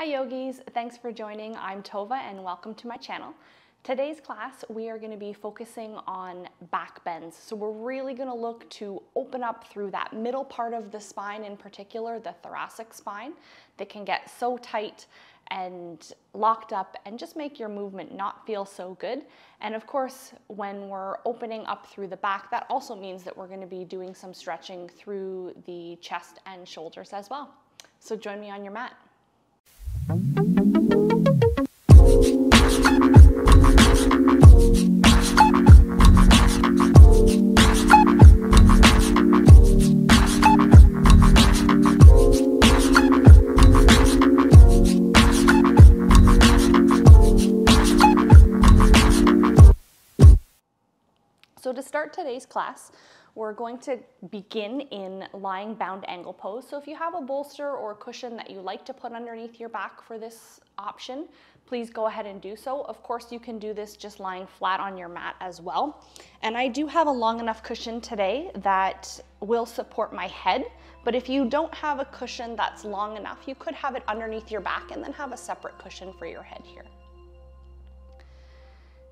Hi yogis, thanks for joining. I'm Tovah and welcome to my channel. Today's class, we are going to be focusing on back bends. So we're really going to look to open up through that middle part of the spine, in particular, the thoracic spine, that can get so tight and locked up and just make your movement not feel so good. And of course, when we're opening up through the back, that also means that we're going to be doing some stretching through the chest and shoulders as well. So join me on your mat. So to start today's class, we're going to begin in lying bound angle pose. So if you have a bolster or cushion that you like to put underneath your back for this option, please go ahead and do so. Of course, you can do this just lying flat on your mat as well. And I do have a long enough cushion today that will support my head. But if you don't have a cushion that's long enough, you could have it underneath your back and then have a separate cushion for your head here.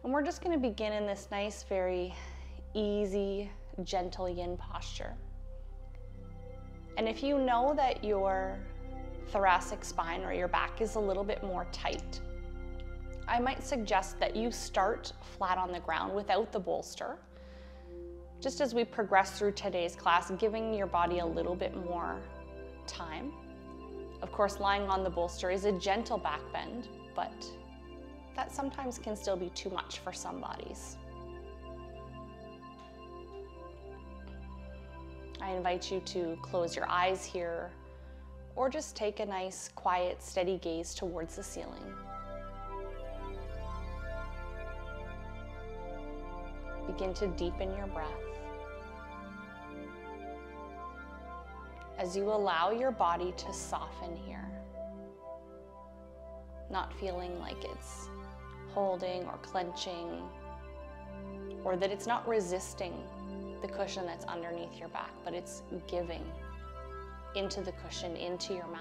And we're just going to begin in this nice, very easy, gentle yin posture. And if you know that your thoracic spine or your back is a little bit more tight, I might suggest that you start flat on the ground without the bolster, just as we progress through today's class, giving your body a little bit more time. Of course, lying on the bolster is a gentle back bend, but that sometimes can still be too much for some bodies. I invite you to close your eyes here, or just take a nice, quiet, steady gaze towards the ceiling. Begin to deepen your breath as you allow your body to soften here, not feeling like it's holding or clenching, or that it's not resisting the cushion that's underneath your back, but it's giving into the cushion, into your mat.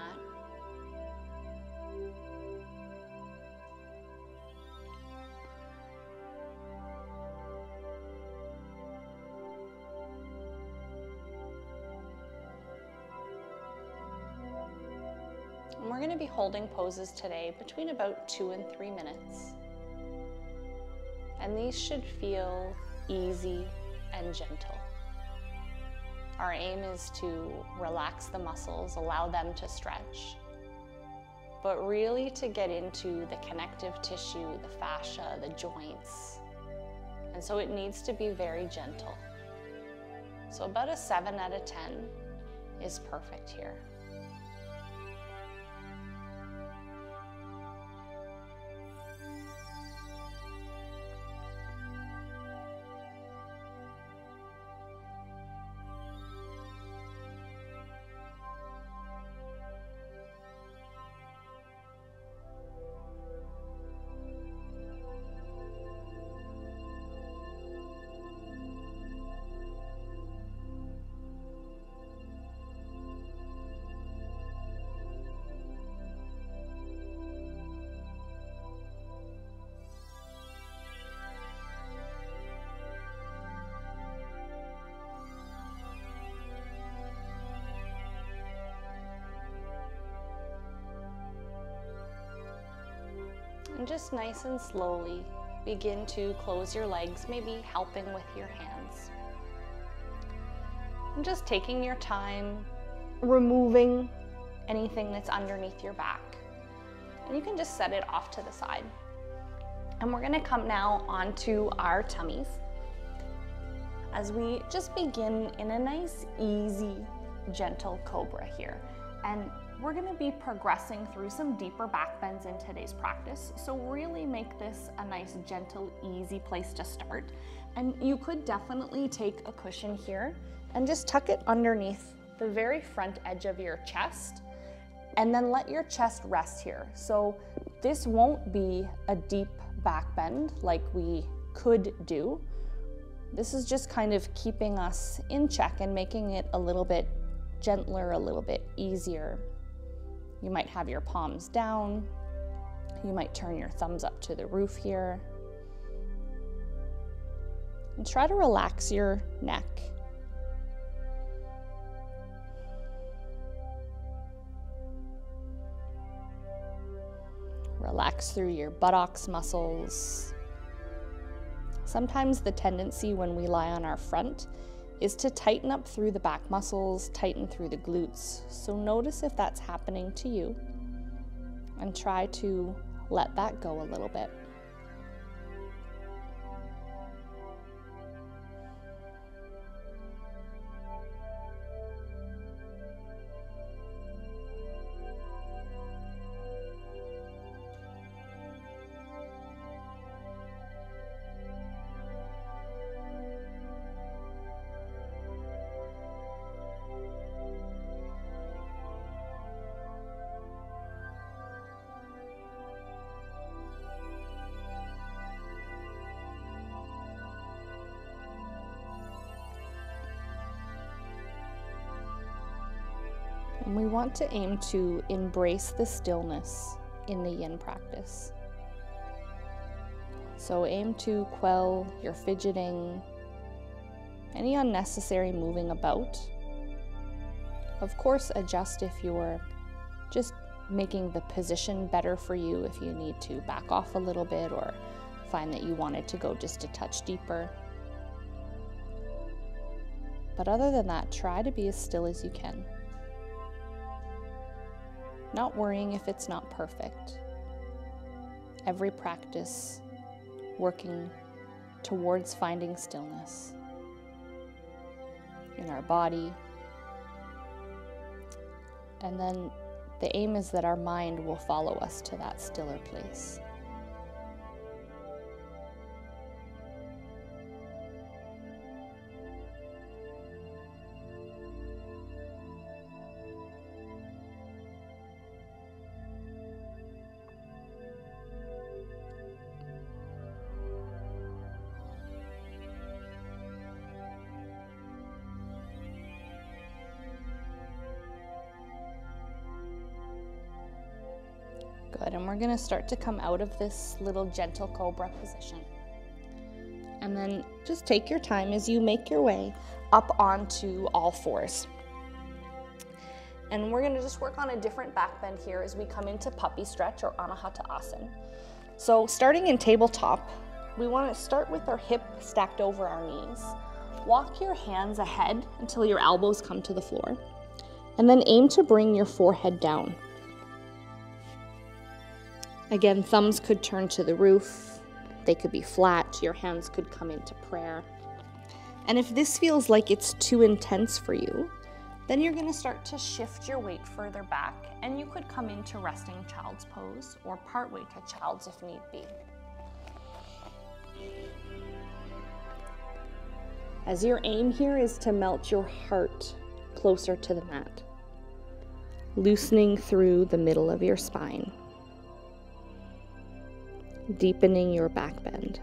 And we're going to be holding poses today between about 2 and 3 minutes. And these should feel easy and gentle. Our aim is to relax the muscles, allow them to stretch, but really to get into the connective tissue, the fascia, the joints. And so it needs to be very gentle. So about a 7 out of 10 is perfect here. And just nice and slowly begin to close your legs, maybe helping with your hands. And just taking your time, removing anything that's underneath your back. And you can just set it off to the side. And we're gonna come now onto our tummies as we just begin in a nice, easy, gentle cobra here. And we're going to be progressing through some deeper back bends in today's practice, so really make this a nice, gentle, easy place to start. And you could definitely take a cushion here and just tuck it underneath the very front edge of your chest, and then let your chest rest here. So this won't be a deep back bend like we could do. This is just kind of keeping us in check and making it a little bit gentler, a little bit easier. You might have your palms down. You might turn your thumbs up to the roof here. And try to relax your neck. Relax through your buttocks muscles. Sometimes the tendency when we lie on our front is to tighten up through the back muscles, tighten through the glutes. So notice if that's happening to you and try to let that go a little bit. And we want to aim to embrace the stillness in the yin practice. So aim to quell your fidgeting, any unnecessary moving about. Of course, adjust if you're just making the position better for you, if you need to back off a little bit or find that you wanted to go just a touch deeper. But other than that, try to be as still as you can. Not worrying if it's not perfect. Every practice working towards finding stillness in our body. And then the aim is that our mind will follow us to that stiller place. Good, and we're gonna start to come out of this little gentle cobra position. And then just take your time as you make your way up onto all fours. And we're gonna just work on a different back bend here as we come into puppy stretch or anahata asana. So starting in tabletop, we wanna start with our hip stacked over our knees. Walk your hands ahead until your elbows come to the floor. And then aim to bring your forehead down. Again, thumbs could turn to the roof, they could be flat, your hands could come into prayer. And if this feels like it's too intense for you, then you're going to start to shift your weight further back, and you could come into resting child's pose or partway to child's if need be. As your aim here is to melt your heart closer to the mat, loosening through the middle of your spine. Deepening your back bend.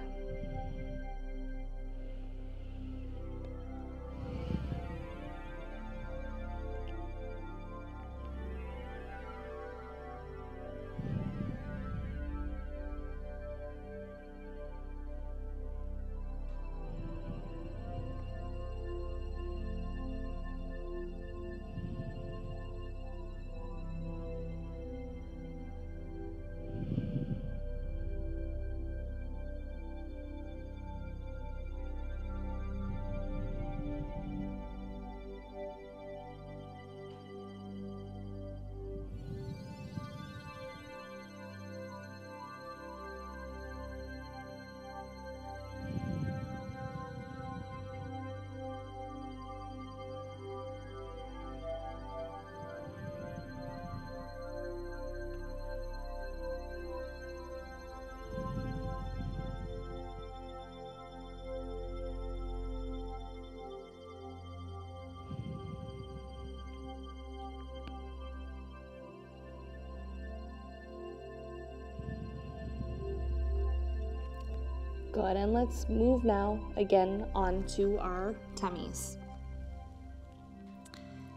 Good, and let's move now again onto our tummies.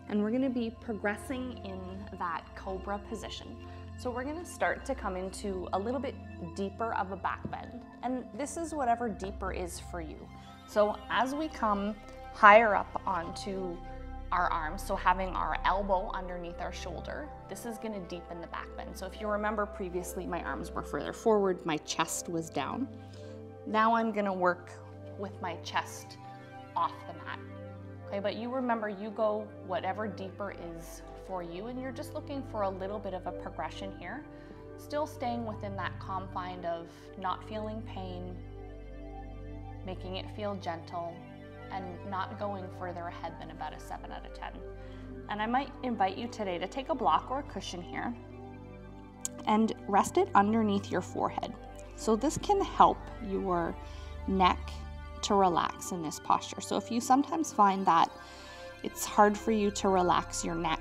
and we're gonna be progressing in that cobra position. So we're gonna start to come into a little bit deeper of a back bend, and this is whatever deeper is for you. So as we come higher up onto our arms, so having our elbow underneath our shoulder, this is gonna deepen the back bend. So if you remember previously, my arms were further forward, my chest was down. Now I'm gonna work with my chest off the mat. Okay, but you remember, you go whatever deeper is for you, and you're just looking for a little bit of a progression here, still staying within that confine of not feeling pain, making it feel gentle, and not going further ahead than about a 7 out of 10. And I might invite you today to take a block or a cushion here and rest it underneath your forehead. So this can help your neck to relax in this posture. So if you sometimes find that it's hard for you to relax your neck,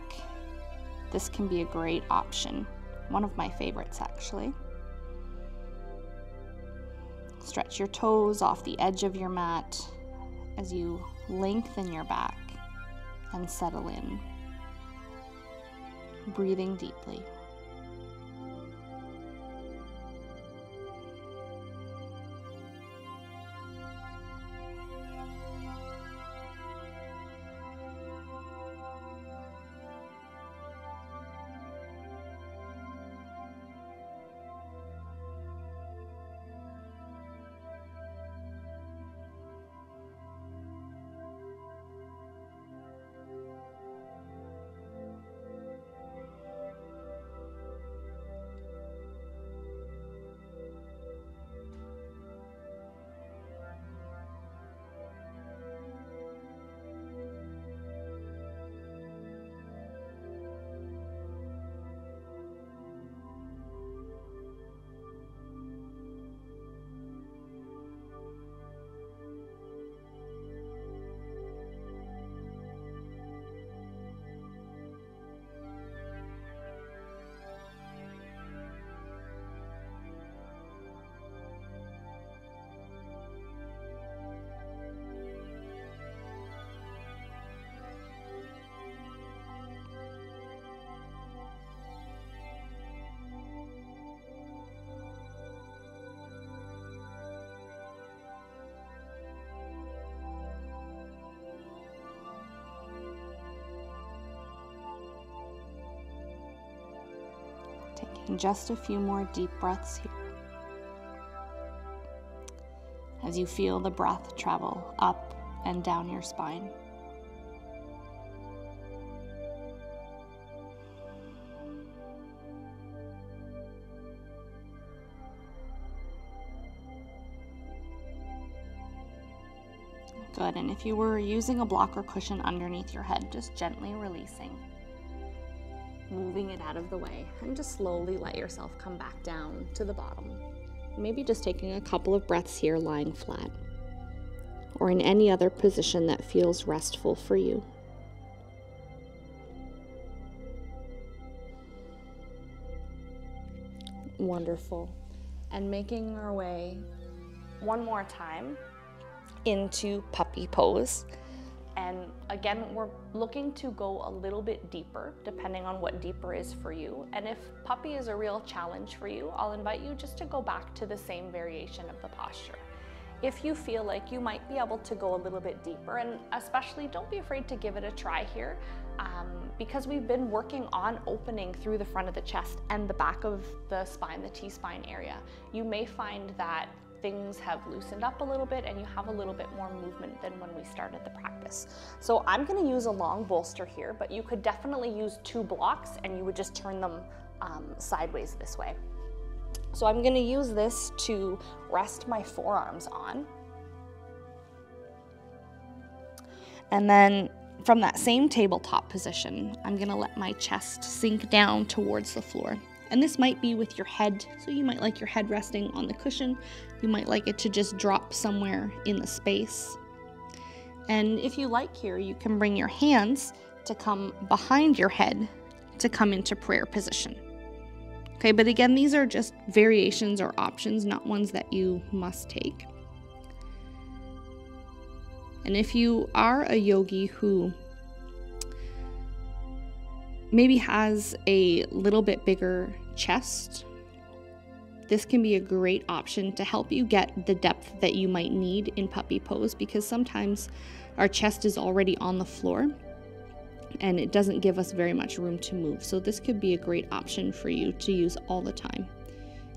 this can be a great option. One of my favorites, actually. Stretch your toes off the edge of your mat as you lengthen your back and settle in, breathing deeply. Taking just a few more deep breaths here as you feel the breath travel up and down your spine. Good, and if you were using a block or cushion underneath your head, just gently releasing, moving it out of the way, and just slowly let yourself come back down to the bottom. Maybe just taking a couple of breaths here lying flat or in any other position that feels restful for you. Wonderful. And making our way one more time into puppy pose. And again, we're looking to go a little bit deeper, depending on what deeper is for you. And if puppy is a real challenge for you, I'll invite you just to go back to the same variation of the posture. If you feel like you might be able to go a little bit deeper, and especially don't be afraid to give it a try here, because we've been working on opening through the front of the chest and the back of the spine, the T-spine area. You may find that things have loosened up a little bit and you have a little bit more movement than when we started the practice. So I'm going to use a long bolster here, but you could definitely use two blocks and you would just turn them sideways this way. So I'm going to use this to rest my forearms on. And then from that same tabletop position, I'm going to let my chest sink down towards the floor. And this might be with your head, so you might like your head resting on the cushion. You might like it to just drop somewhere in the space. And if you like here, you can bring your hands to come behind your head to come into prayer position. Okay, but again, these are just variations or options, not ones that you must take. And if you are a yogi who maybe has a little bit bigger chest, this can be a great option to help you get the depth that you might need in puppy pose, because sometimes our chest is already on the floor and it doesn't give us very much room to move. So this could be a great option for you to use all the time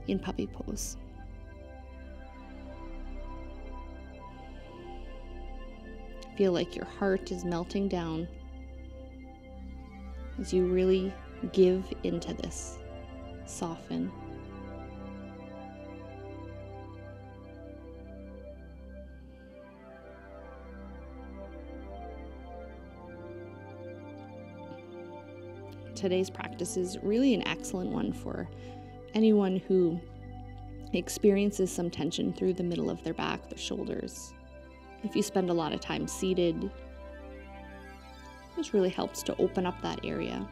in puppy pose. Feel like your heart is melting down as you really give into this. Soften. Today's practice is really an excellent one for anyone who experiences some tension through the middle of their back, their shoulders. If you spend a lot of time seated, this really helps to open up that area.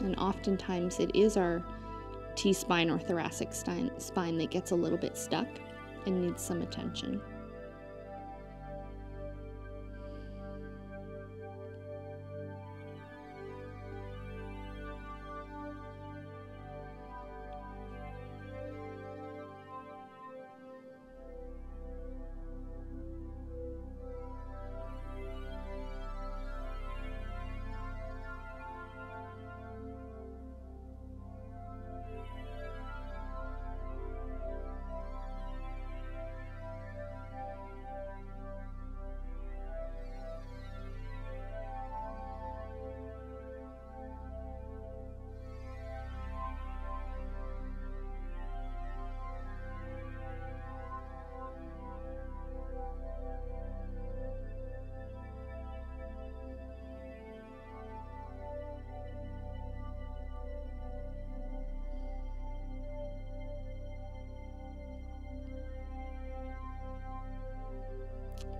And oftentimes it is our T-spine or thoracic spine that gets a little bit stuck and needs some attention.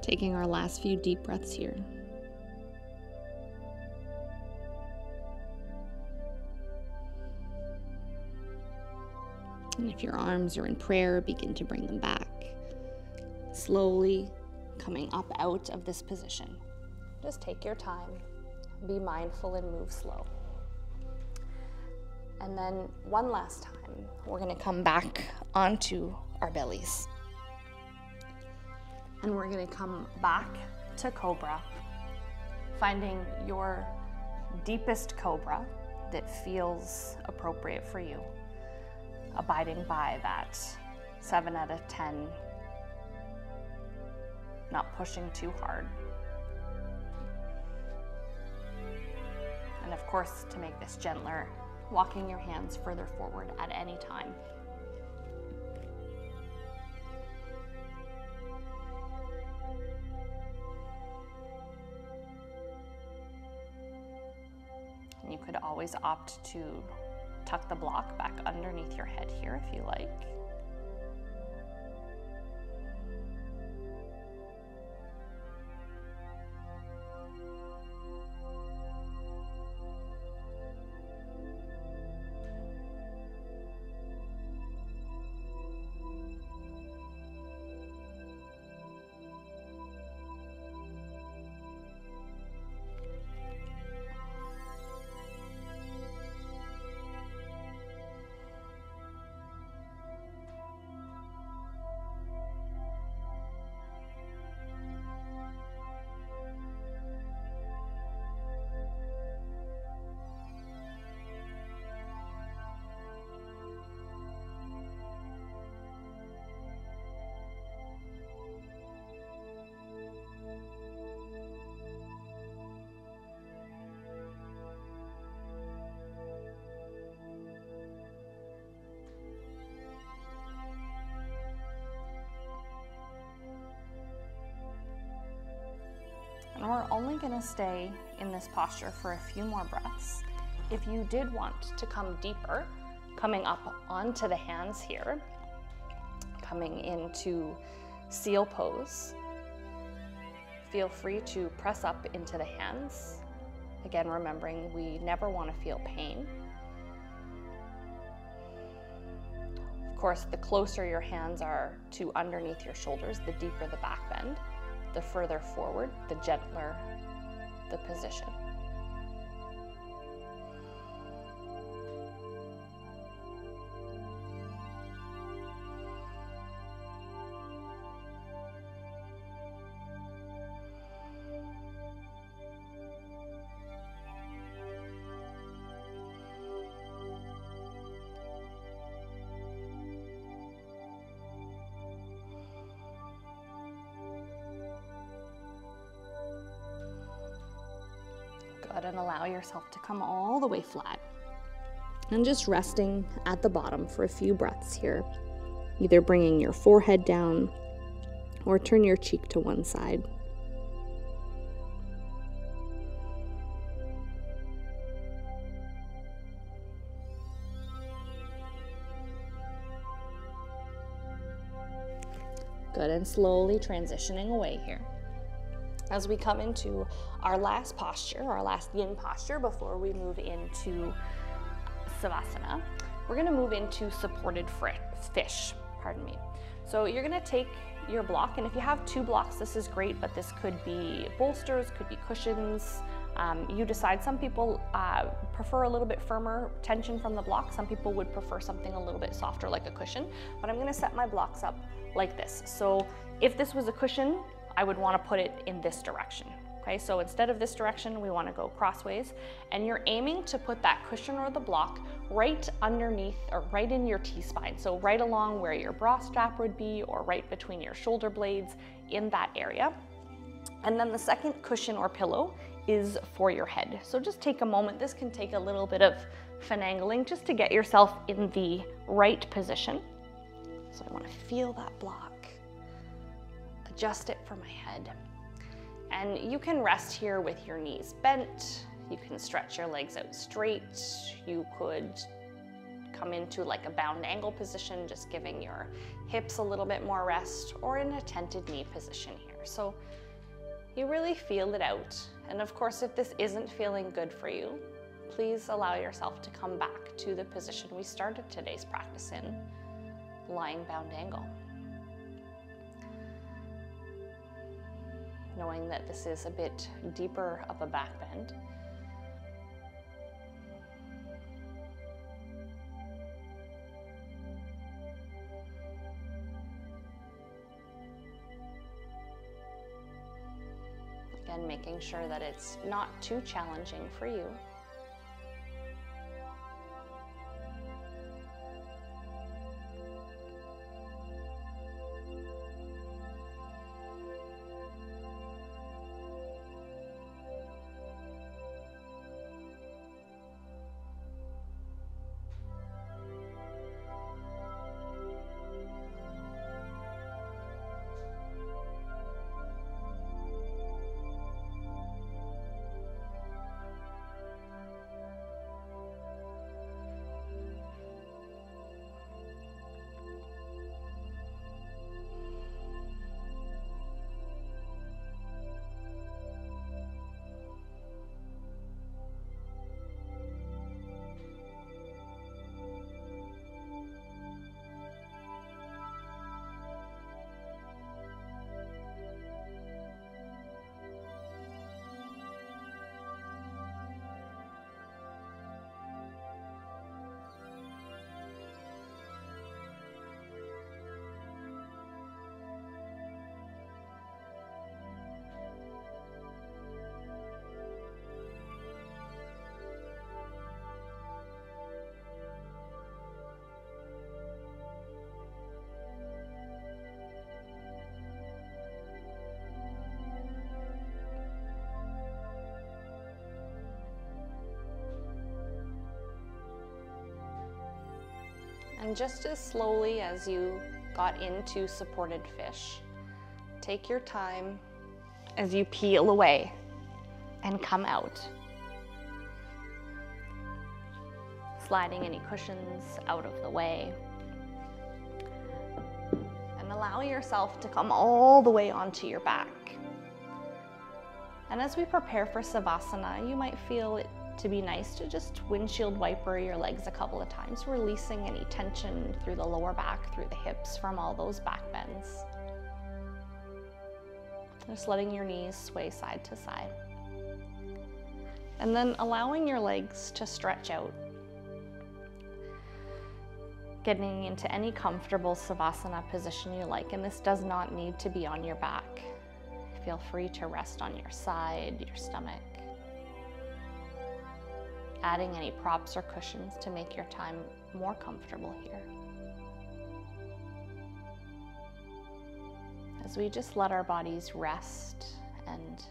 Taking our last few deep breaths here. And if your arms are in prayer, begin to bring them back, slowly coming up out of this position. Just take your time, be mindful and move slow. And then one last time, we're gonna come back onto our bellies. And we're gonna come back to cobra, finding your deepest cobra that feels appropriate for you, abiding by that 7 out of 10, not pushing too hard. And of course, to make this gentler, walking your hands further forward at any time. You could always opt to tuck the block back underneath your head here if you like. And we're only gonna stay in this posture for a few more breaths. If you did want to come deeper, coming up onto the hands here, coming into seal pose, feel free to press up into the hands. Again, remembering we never wanna feel pain. Of course, the closer your hands are to underneath your shoulders, the deeper the back bend, the further forward, the gentler the position. And allow yourself to come all the way flat and just resting at the bottom for a few breaths here, either bringing your forehead down or turn your cheek to one side. Good, and slowly transitioning away here. As we come into our last posture, our last yin posture, before we move into savasana, we're gonna move into supported fish, pardon me. So you're gonna take your block, and if you have two blocks, this is great, but this could be bolsters, could be cushions. You decide. Some people prefer a little bit firmer tension from the block. Some people would prefer something a little bit softer, like a cushion, but I'm gonna set my blocks up like this. So if this was a cushion, I would want to put it in this direction. Okay, so instead of this direction, we want to go crossways, and you're aiming to put that cushion or the block right underneath or right in your T-spine. So right along where your bra strap would be, or right between your shoulder blades, in that area. And then the second cushion or pillow is for your head. So just take a moment. This can take a little bit of finagling just to get yourself in the right position. So I want to feel that block. Adjust it for my head. And you can rest here with your knees bent. You can stretch your legs out straight. You could come into like a bound angle position, just giving your hips a little bit more rest, or in a tented knee position here. So you really feel it out. And of course, if this isn't feeling good for you, please allow yourself to come back to the position we started today's practice in, lying bound angle. Knowing that this is a bit deeper of a back bend. Again, making sure that it's not too challenging for you. And just as slowly as you got into supported fish, take your time as you peel away and come out. Sliding any cushions out of the way. And allow yourself to come all the way onto your back. And as we prepare for savasana, you might feel it to be nice to just windshield wiper your legs a couple of times, releasing any tension through the lower back, through the hips from all those back bends. Just letting your knees sway side to side. And then allowing your legs to stretch out. Getting into any comfortable savasana position you like, and this does not need to be on your back. Feel free to rest on your side, your stomach. Adding any props or cushions to make your time more comfortable here. As we just let our bodies rest and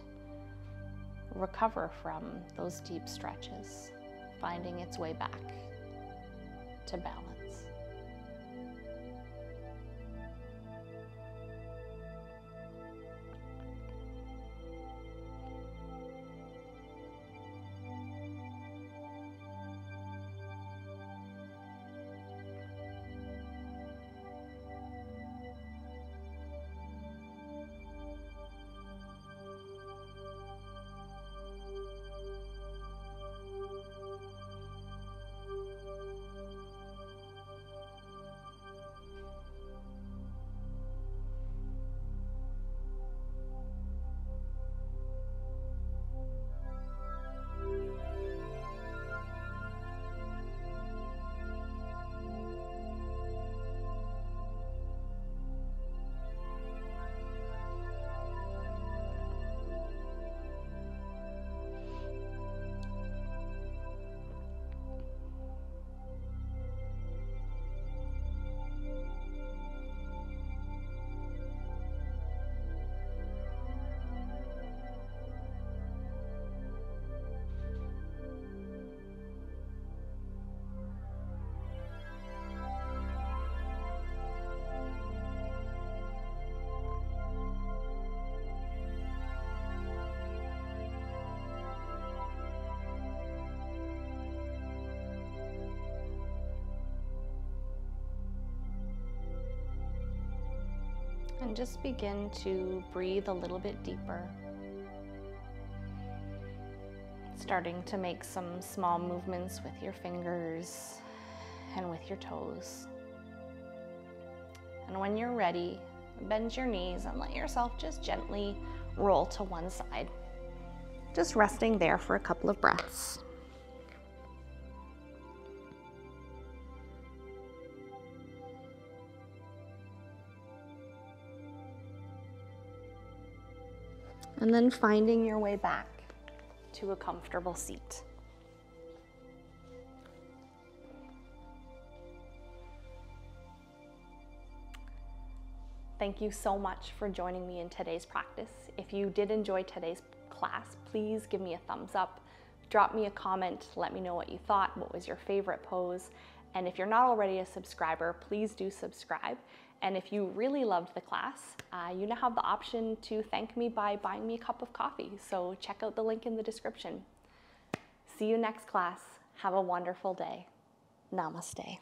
recover from those deep stretches, finding its way back to balance. And just begin to breathe a little bit deeper. Starting to make some small movements with your fingers and with your toes. And when you're ready, bend your knees and let yourself just gently roll to one side. Just resting there for a couple of breaths. And then finding your way back to a comfortable seat. Thank you so much for joining me in today's practice. If you did enjoy today's class, please give me a thumbs up, drop me a comment, let me know what you thought, what was your favorite pose, and if you're not already a subscriber, please do subscribe. And if you really loved the class, you now have the option to thank me by buying me a cup of coffee. So check out the link in the description. See you next class. Have a wonderful day. Namaste.